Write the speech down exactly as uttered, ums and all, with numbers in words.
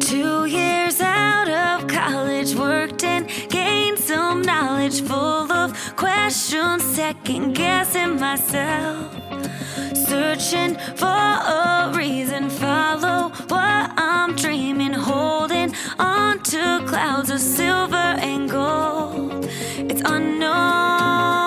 Two years out of college, worked and gained some knowledge, full of questions, second-guessing myself, searching for a reason, follow what I'm dreaming, holding on to clouds of silver and gold. It's unknown.